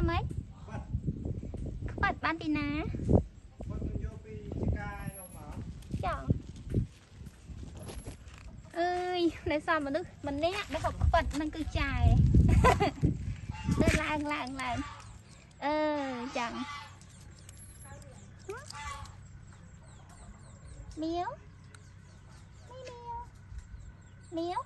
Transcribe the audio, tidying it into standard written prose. ทำไมขวัดบ้านปีนะจ้าเอ้ยในซอยมันนึกมันเนี้ยได้ของขวัดมันคือใจเดินลางเออจังเมียวเมียว